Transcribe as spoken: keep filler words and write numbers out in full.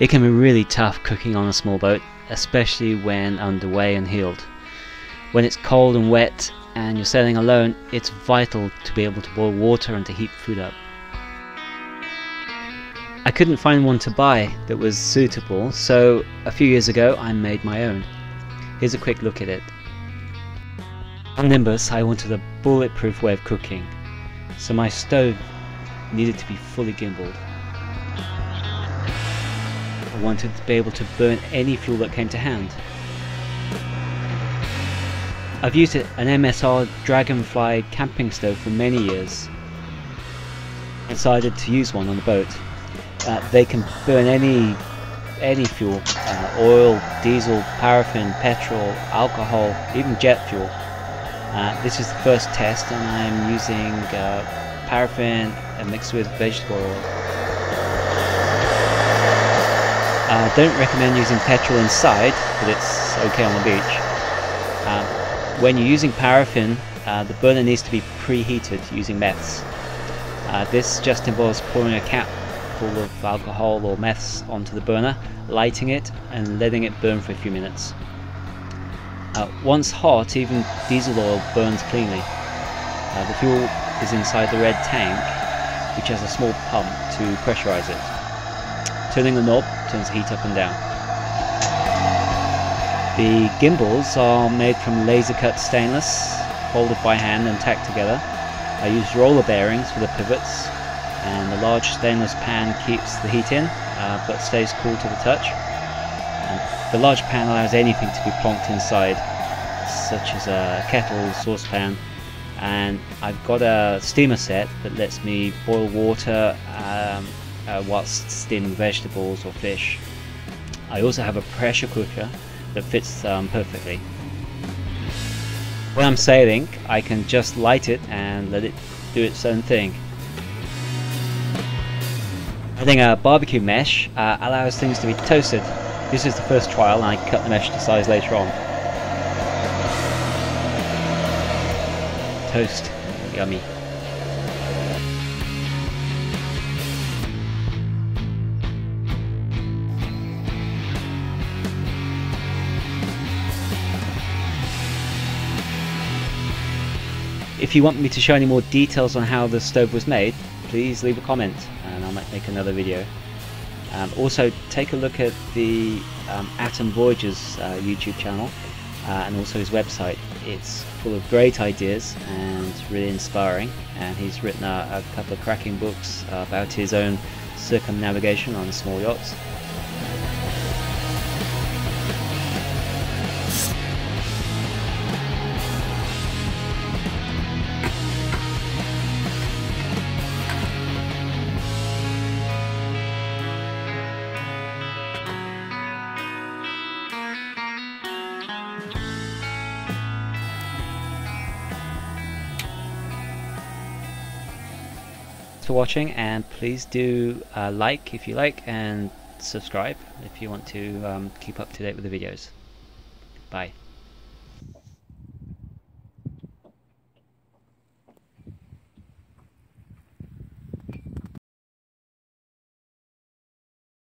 It can be really tough cooking on a small boat, especially when underway and heeled. When it's cold and wet and you're sailing alone, it's vital to be able to boil water and to heat food up. I couldn't find one to buy that was suitable, so a few years ago I made my own. Here's a quick look at it. On Nimbus I wanted a bulletproof way of cooking, so my stove needed to be fully gimbaled. I wanted to be able to burn any fuel that came to hand. I've used an M S R Dragonfly camping stove for many years. I decided to use one on the boat. Uh, they can burn any any fuel, uh, oil, diesel, paraffin, petrol, alcohol, even jet fuel. Uh, this is the first test, and I'm using uh, paraffin mixed with vegetable oil. I uh, don't recommend using petrol inside, but it's okay on the beach. Uh, When you're using paraffin, uh, the burner needs to be preheated using meths. Uh, this just involves pouring a cap full of alcohol or meths onto the burner, lighting it and letting it burn for a few minutes. Uh, once hot, even diesel oil burns cleanly. Uh, the fuel is inside the red tank, which has a small pump to pressurize it. Turning the knob turns the heat up and down. The gimbals are made from laser cut stainless, folded by hand and tacked together. I use roller bearings for the pivots, and the large stainless pan keeps the heat in uh, but stays cool to the touch. And the large pan allows anything to be plonked inside, such as a kettle, saucepan, and I've got a steamer set that lets me boil water um, uh, whilst steaming vegetables or fish. I also have a pressure cooker that fits um, perfectly. When I'm sailing, I can just light it and let it do its own thing. Adding a barbecue mesh uh, allows things to be toasted. This is the first trial, and I cut the mesh to size later on. Toast, yummy. If you want me to show any more details on how the stove was made, please leave a comment and I might make another video. Um, also take a look at the um, Atom Voyager's uh, YouTube channel uh, and also his website. It's full of great ideas and really inspiring, and he's written a, a couple of cracking books about his own circumnavigation on small yachts. For watching, and please do uh, like if you like, and subscribe if you want to um, keep up to date with the videos. Bye.